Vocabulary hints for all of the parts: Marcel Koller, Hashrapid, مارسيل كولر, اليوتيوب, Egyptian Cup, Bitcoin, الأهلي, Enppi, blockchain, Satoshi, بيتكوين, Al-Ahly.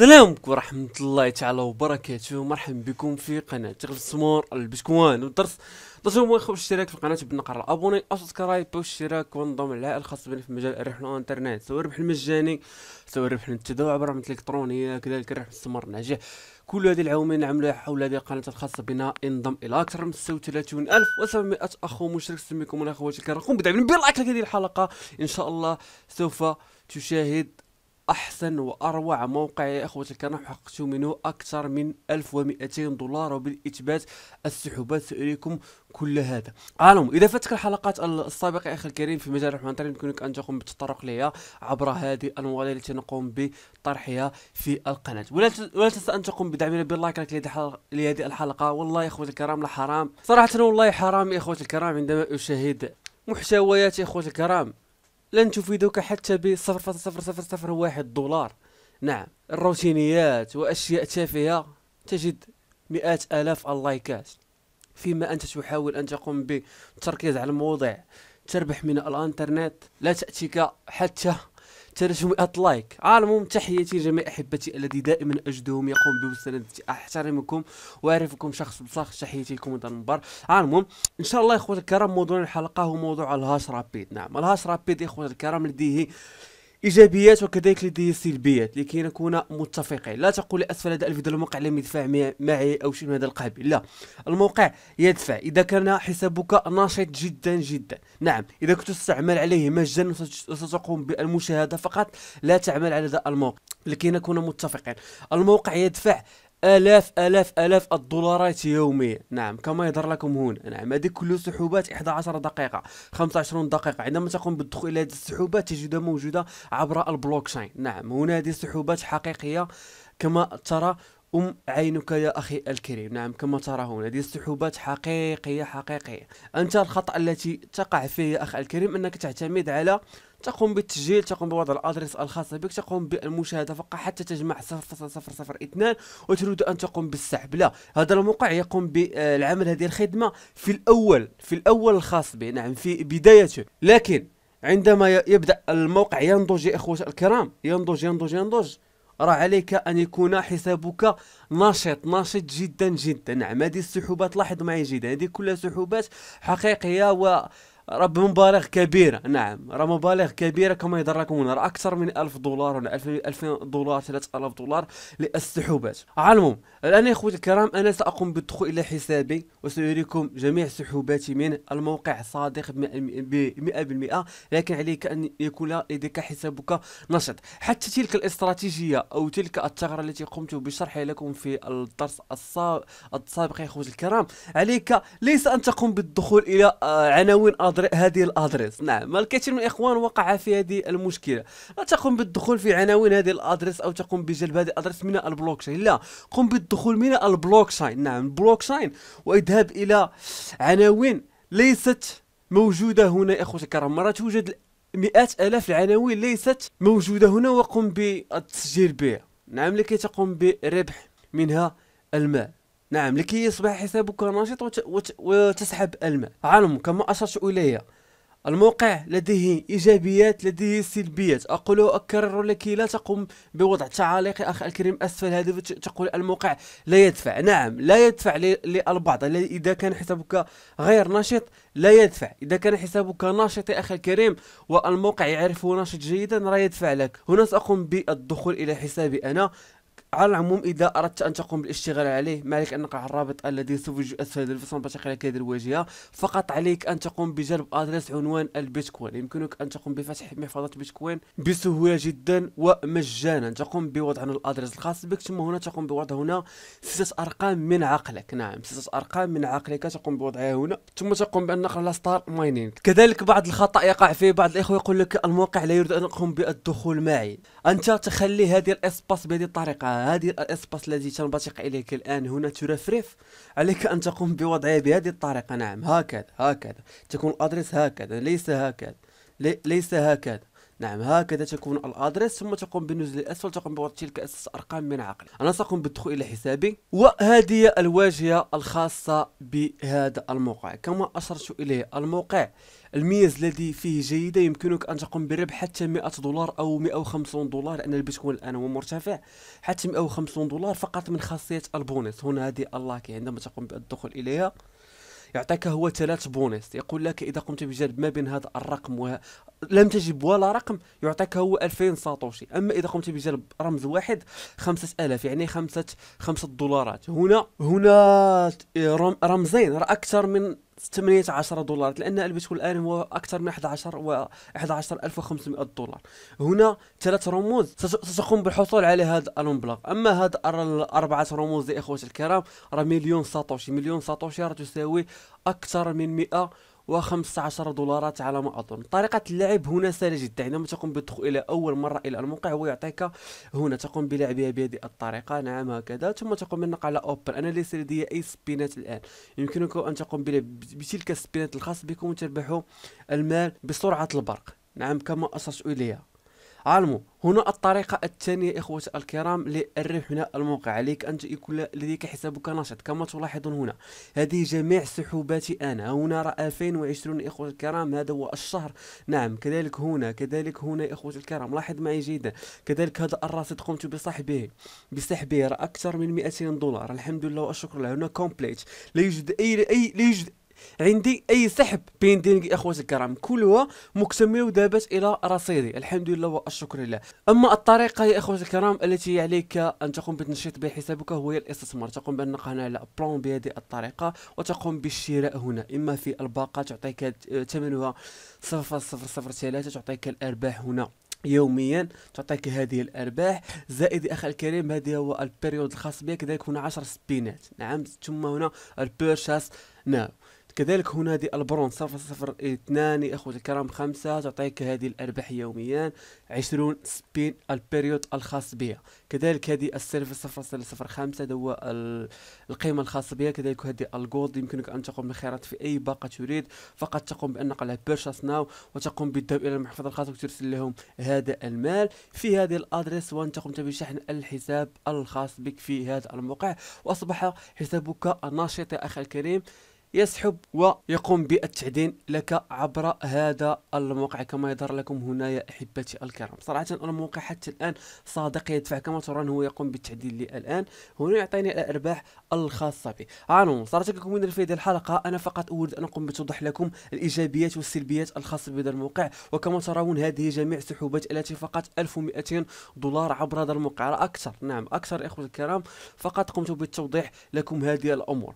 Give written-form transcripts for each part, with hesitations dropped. السلام عليكم ورحمة الله تعالى وبركاته. مرحبا بكم في قناة السمور البيتكوين والدرس. ما تنساوش الاشتراك في القناة بالنقر الابوني او سبسكرايب والاشتراك وانضم للعائلة الخاصة بنا في مجال الربح الانترنت، سواء الربح المجاني سواء الربح التداول عبر الرمز الالكترونية، كذلك الربح الاستثمار الناجح. كل هذه العوامل نعملها حول هذه القناة الخاصة بنا. انضم الى اكثر من 36700 اخ ومشترك. سميكم انا اخواتي الكرام، قوم بدعم باللايك لهذه الحلقة، ان شاء الله سوف تشاهد احسن واروع موقع يا اخوتي الكرام، حققت منه اكثر من 1200 دولار وبالاثبات السحوبات ساريكم كل هذا. عالم اذا فاتك الحلقات السابقه يا اخي الكريم في مجال الربح الانترنت، يمكنك ان تقوم بالتطرق لها عبر هذه المواضيع التي نقوم بطرحها في القناه، ولا تنسى ان تقوم بدعمنا باللايك لهذه الحلقه. والله يا اخوتي الكرام لا حرام، صراحه والله حرام يا اخوتي الكرام عندما اشاهد محتويات يا اخوتي الكرام لن تفيدك حتى ب 0.0001 دولار. نعم، الروتينيات وأشياء تافهة تجد مئات آلاف اللايكات، فيما أنت تحاول أن تقوم بالتركيز على المواضيع تربح من الانترنت لا تأتيك حتى 300 لايك. المهم، تحياتي لجميع أحبتي الذي دائما أجدهم يقوم بمساندتي، أحترمكم وأعرفكم شخص بشخص. تحياتي لكم من المبار. المهم، إن شاء الله إخوة الكرام موضوع الحلقة هو موضوع الهاش رابيد. نعم، الهاش رابيد إخوة الكرام لديه إيجابيات وكذلك لديه سلبيات، لكي نكون متفقين. لا تقول أسفل هذا الفيديو الموقع لم يدفع معي أو شيء من هذا القبيل، لا، الموقع يدفع إذا كان حسابك نشيط جدا جدا. نعم، إذا كنت تستعمل عليه مجانا وستقوم بالمشاهدة فقط، لا تعمل على هذا الموقع، لكي نكون متفقين. الموقع يدفع آلاف آلاف آلاف الدولارات يوميا، نعم، كما يظهر لكم هنا. نعم، هذه كل سحوبات 11 دقيقة، 25 دقيقة. عندما تقوم بالدخول إلى هذه السحوبات تجدها موجودة عبر البلوكشين. نعم، هنا هذه السحوبات حقيقية كما ترى عينك يا أخي الكريم. نعم، كما ترى هنا هذه السحوبات حقيقية حقيقية. أنت الخطأ التي تقع فيه يا أخي الكريم أنك تعتمد على تقوم بالتسجيل، تقوم بوضع الادرس الخاصه بك، تقوم بالمشاهده فقط حتى تجمع 0.0002 وتريد ان تقوم بالسحب. لا، هذا الموقع يقوم بالعمل هذه الخدمه في الاول الخاص به، نعم، في بدايته. لكن عندما يبدا الموقع ينضج يا اخوتي الكرام، ينضج، راه عليك ان يكون حسابك نشيط جدا جدا. نعم، هذه السحوبات لاحظ معي جيدا، هذه كلها سحوبات حقيقيه و راه بمبالغ كبيرة. نعم، راه مبالغ كبيرة كما يظهر لكم هنا، راه أكثر من 1000 دولار ولا 2000 دولار 3000 دولار للسحوبات. المهم، الآن يا خوتي الكرام أنا سأقوم بالدخول إلى حسابي وسأريكم جميع سحوباتي من الموقع، صادق ب 100%. لكن عليك أن يكون لديك حسابك نشط. حتى تلك الاستراتيجية أو تلك الثغرة التي قمت بشرحها لكم في الدرس السابق يا خوتي الكرام، عليك ليس أن تقوم بالدخول إلى عناوين هذه الادرس. نعم، الكثير من الاخوان وقع في هذه المشكله، لا تقوم بالدخول في عناوين هذه الادرس او تقوم بجلب هذه الادرس من البلوكشين، لا، قم بالدخول من البلوكشين، نعم، البلوكشين، واذهب الى عناوين ليست موجوده هنا يا اخوتي الكرام. مرات توجد مئات الاف العناوين ليست موجوده هنا وقم بالتسجيل بها، نعم، لكي تقوم بربح منها المال. نعم، لكي يصبح حسابك نشيط وتسحب المال. علم كما أشرت إليها، الموقع لديه إيجابيات لديه سلبيات. أقول وأكرر لك، لا تقوم بوضع تعاليق يا أخي الكريم أسفل هذا تقول الموقع لا يدفع. نعم، لا يدفع للبعض إذا كان حسابك غير نشيط، لا يدفع. إذا كان حسابك نشيط يا أخي الكريم والموقع يعرفه نشيط جيدا، لا يدفع لك. هنا سأقوم بالدخول إلى حسابي أنا. على العموم، إذا أردت أن تقوم بالاشتغال عليه، ما عليك أن نقع الرابط الذي سوف يوجد أسفل هذا الفصل بشكل كادر واجهة. فقط عليك أن تقوم بجلب أدرس عنوان البيتكوين. يمكنك أن تقوم بفتح محفظة بيتكوين بسهولة جدا ومجانا. تقوم بوضع الأدرس الخاص بك، ثم هنا تقوم بوضع هنا 6 أرقام من عقلك. نعم، 6 أرقام من عقلك تقوم بوضعها هنا، ثم تقوم بأن نقل ستار ماينينغ. كذلك بعض الخطأ يقع فيه بعض الإخوة، يقول لك الموقع لا يريد أن أقوم بالدخول معي. أنت تخلي هذه الأسباس بهذه الطريقة، هذه الاسباس التي تنبثق اليك الان هنا ترفرف، عليك ان تقوم بوضعها بهذه الطريقه. نعم، هكذا تكون الادرس، هكذا ليس هكذا. نعم هكذا تكون الادريس، ثم تقوم بالنزول الاسفل، تقوم بوضع تلك 6 ارقام من عقل. انا ساقوم بالدخول الى حسابي، وهذه الواجهه الخاصه بهذا الموقع. كما اشرت اليه، الموقع الميزة الذي فيه جيدة، يمكنك أن تقوم بربح حتى $100 أو $150، لأن البيتكوين الآن هو مرتفع حتى $150 فقط من خاصية البونس. هنا هذه اللاكي عندما تقوم بالدخول إليها يعطيك هو 3 بونس، يقول لك إذا قمت بجلب ما بين هذا الرقم لم تجب ولا رقم يعطيك هو 2000 ساتوشي، أما إذا قمت بجلب رمز واحد 5000، يعني $5. هنا رمزين أكثر من 18 دولار، لأن البيتكوين الآن هو أكثر من 11500 دولار. هنا 3 رموز ستقوم بالحصول على هذا المبلغ. أما هذا 4 رموز يا إخوتي الكرام راه مليون ساتوشي راه تساوي أكثر من 115 دولارات على ما أظن. طريقة اللعب هنا سهلة جدا، عندما تقوم بالدخول إلى أول مرة إلى الموقع هو يعطيك هنا تقوم بلعبها بهذه الطريقة، نعم هكذا، ثم تقوم بالنقل على أوبن. أنا ليس لدي أي سبينات الآن، يمكنك أن تقوم بتلك السبينات الخاص بكم وتربحوا المال بسرعة البرق، نعم كما أشرت إليها. علموا هنا الطريقة الثانية إخوتي الكرام للربح من الموقع، عليك أن يكون لديك حسابك نشط. كما تلاحظون هنا هذه جميع سحوباتي أنا، هنا راه 2020 إخوتي الكرام، هذا هو الشهر، نعم. كذلك هنا إخوتي الكرام لاحظ معي جيدا، كذلك هذا الرصيد قمت بسحبه راه أكثر من $200، الحمد لله والشكر لله. هنا كومبليت، لا يوجد لا يوجد عندي اي سحب بيندينغ اخوتي الكرام، كلها مكتمله وذهبت الى رصيدي، الحمد لله والشكر لله. اما الطريقه يا اخوتي الكرام التي عليك ان تقوم بالتنشيط بها حسابك هو الاستثمار، تقوم بالنقل هنا على بلون بهذه الطريقه وتقوم بالشراء هنا، اما في الباقه تعطيك ثمنها 0.003، تعطيك الارباح هنا يوميا، تعطيك هذه الارباح زائد اخي الكريم هذه هو البيريود الخاص بها. كذلك هنا 10 سبينات، نعم، ثم هنا البيرشاس ناو. كذلك هنا هذه البرون 0.02 يا اخوتي الكرام 5، تعطيك هذه الارباح يوميا 20 سبين البيريود الخاص بها. كذلك هذه السيلفر 0.05 هذا هو القيمه الخاصه بها. كذلك هذه الجولد يمكنك ان تقوم بالخيارات في اي باقه تريد، فقط تقوم بالنقل على بيرشاس ناو وتقوم بالذهاب الى المحفظه الخاصه وترسل لهم هذا المال في هذه الادريس، وانت قمت بشحن الحساب الخاص بك في هذا الموقع، واصبح حسابك النشيط يا اخي الكريم يسحب ويقوم بالتعدين لك عبر هذا الموقع كما يظهر لكم هنا يا احبتي الكرام. صراحه الموقع حتى الان صادق يدفع، كما ترون هو يقوم بالتعديل لي الان، هنا يعطيني الارباح الخاصه به. عانوا صارت لكم من الفائده الحلقه، انا فقط اريد ان اقوم بتوضيح لكم الايجابيات والسلبيات الخاصه بهذا الموقع. وكما ترون هذه جميع السحوبات التي فقط $1200 عبر هذا الموقع، اكثر، نعم اكثر اخوتي الكرام، فقط قمت بالتوضيح لكم هذه الامور.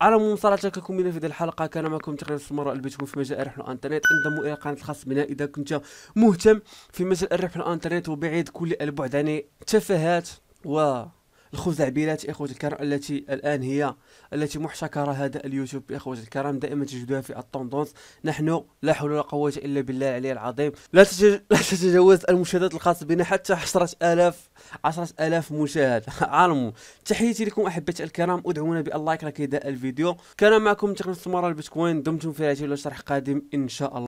عانوا صارت لكم من في هذه الحلقه، كان معكم تقرير استثمار البيتكوين في مجال الربح الانترنت. انضموا الى القناه الخاصه بنا اذا كنت مهتم في مجال الربح الانترنت وبعيد كل البعد عن التفاهات والخزعبلات اخوتي الكرام التي الان هي التي محتكره هذا اليوتيوب اخوتي الكرام، دائما تجدها في التوندونس. نحن لا حول ولا قوه الا بالله العلي العظيم. لا تتجاوز المشاهدات الخاصه بنا حتى 10000 مشاهده. عالموا تحياتي لكم احبتي الكرام، ادعونا باللايك لكي يداء الفيديو. كان معكم تقنية استثمار البيتكوين، دمتم في رعاية الله، شرح قادم ان شاء الله.